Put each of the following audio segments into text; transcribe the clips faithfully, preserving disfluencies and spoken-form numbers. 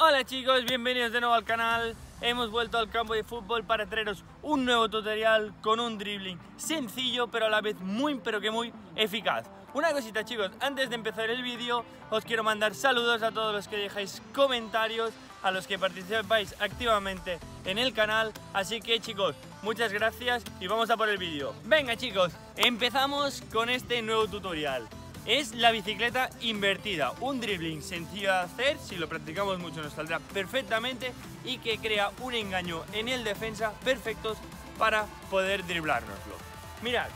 Hola chicos, bienvenidos de nuevo al canal. Hemos vuelto al campo de fútbol para traeros un nuevo tutorial con un dribbling sencillo pero a la vez muy pero que muy eficaz. Una cosita chicos, antes de empezar el vídeo os quiero mandar saludos a todos los que dejáis comentarios, a los que participáis activamente en el canal. Así que chicos, muchas gracias y vamos a por el vídeo. Venga chicos, empezamos con este nuevo tutorial. Es la bicicleta invertida, un dribbling sencillo de hacer, si lo practicamos mucho nos saldrá perfectamente y que crea un engaño en el defensa perfectos para poder driblárnoslo. Mirad,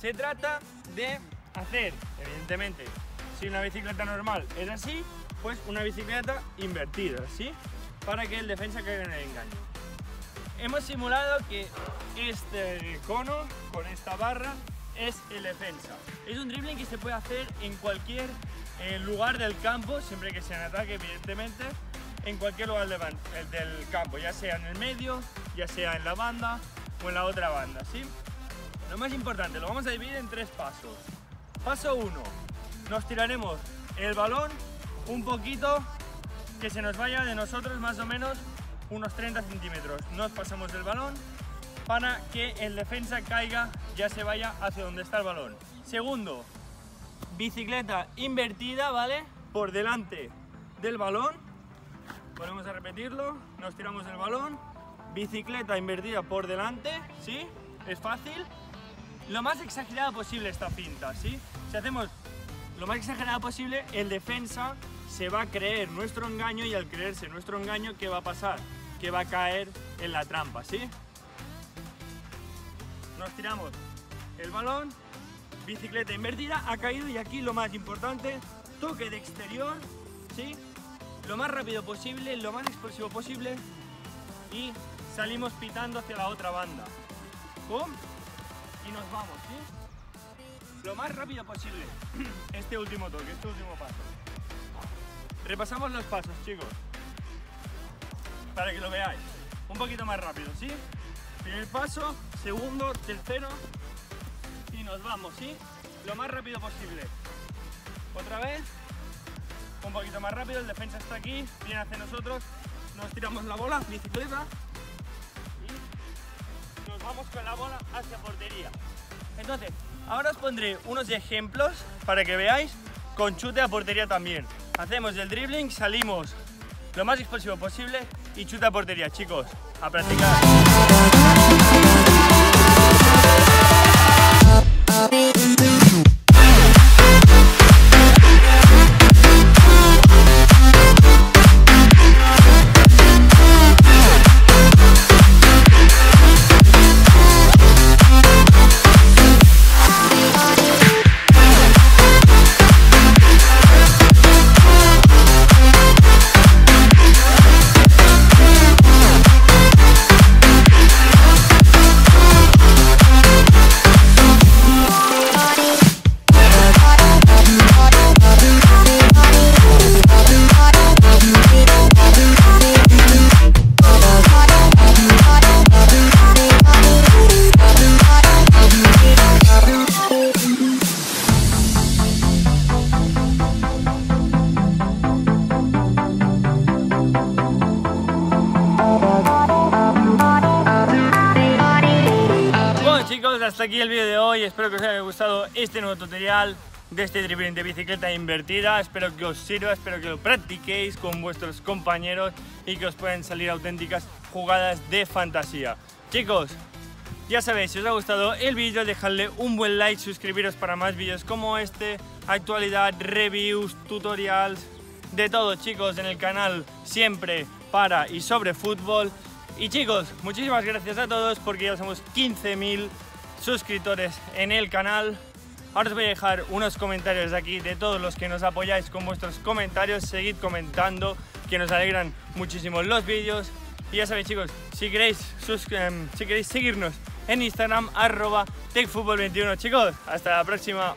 se trata de hacer, evidentemente, si una bicicleta normal es así, pues una bicicleta invertida, ¿sí? Para que el defensa caiga en el engaño. Hemos simulado que este cono con esta barra es el defensa. Es un dribbling que se puede hacer en cualquier eh, lugar del campo, siempre que sea en ataque, evidentemente, en cualquier lugar de van, el del campo, ya sea en el medio, ya sea en la banda o en la otra banda, ¿sí? Lo más importante, lo vamos a dividir en tres pasos. Paso uno, nos tiraremos el balón un poquito que se nos vaya de nosotros, más o menos unos treinta centímetros. Nos pasamos el balón para que el defensa caiga, ya se vaya hacia donde está el balón. Segundo, bicicleta invertida, ¿vale? Por delante del balón, volvemos a repetirlo, nos tiramos el balón, bicicleta invertida por delante, ¿sí? Es fácil. Lo más exagerada posible esta finta, ¿sí? Si hacemos lo más exagerada posible, el defensa se va a creer nuestro engaño y al creerse nuestro engaño, ¿qué va a pasar? Que va a caer en la trampa, ¿sí? Nos tiramos el balón, bicicleta invertida, ha caído y aquí lo más importante, toque de exterior, ¿sí? Lo más rápido posible, lo más explosivo posible y salimos pitando hacia la otra banda. ¡Pum! Y nos vamos, ¿sí? Lo más rápido posible. Este último toque, este último paso. Repasamos los pasos, chicos, para que lo veáis. Un poquito más rápido, ¿sí? Primer paso, segundo, tercero y nos vamos, ¿sí? Lo más rápido posible. Otra vez, un poquito más rápido, el defensa está aquí, viene hacia nosotros, nos tiramos la bola, bicicleta y nos vamos con la bola hacia portería. Entonces, ahora os pondré unos ejemplos para que veáis con chute a portería también. Hacemos el dribbling, salimos lo más explosivo posible y chute a portería, chicos. A practicar. Chicos, hasta aquí el vídeo de hoy, espero que os haya gustado este nuevo tutorial de este dribbling de bicicleta invertida, espero que os sirva, espero que lo practiquéis con vuestros compañeros y que os puedan salir auténticas jugadas de fantasía. Chicos, ya sabéis, si os ha gustado el vídeo, dejadle un buen like, suscribiros para más vídeos como este, actualidad, reviews, tutorials, de todo chicos en el canal, siempre para y sobre fútbol. Y chicos, muchísimas gracias a todos porque ya somos quince mil suscriptores en el canal. Ahora os voy a dejar unos comentarios de aquí de todos los que nos apoyáis con vuestros comentarios. Seguid comentando, que nos alegran muchísimo los vídeos. Y ya sabéis chicos, si queréis, um, si queréis seguirnos en Instagram, arroba TechFootball veintiuno. Chicos, hasta la próxima.